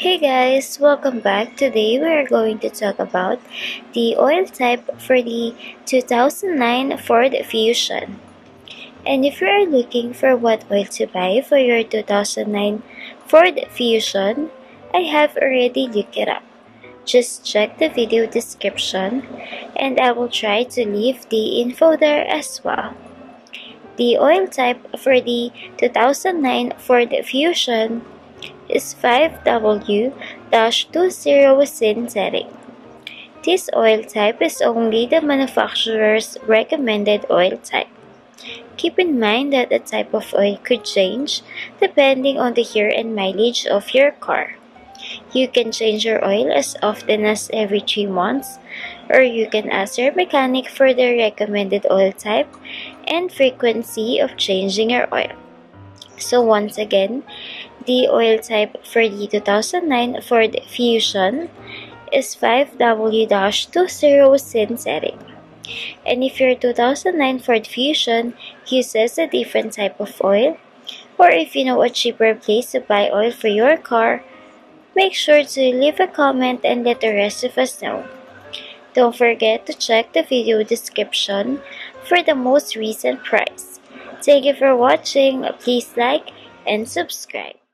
Hey guys, welcome back. Today we are going to talk about the oil type for the 2009 Ford Fusion. And if you are looking for what oil to buy for your 2009 Ford Fusion, I have already looked it up. Just check the video description and I will try to leave the info there as well. The oil type for the 2009 Ford Fusion is 5W-20 synthetic. This oil type is only the manufacturer's recommended oil type. Keep in mind that the type of oil could change depending on the year and mileage of your car. You can change your oil as often as every 3 months, or you can ask your mechanic for the recommended oil type and frequency of changing your oil. So once again, the oil type for the 2009 Ford Fusion is 5W-20 synthetic. And if your 2009 Ford Fusion uses a different type of oil, or if you know a cheaper place to buy oil for your car, make sure to leave a comment and let the rest of us know. Don't forget to check the video description for the most recent price. Thank you for watching. Please like and subscribe.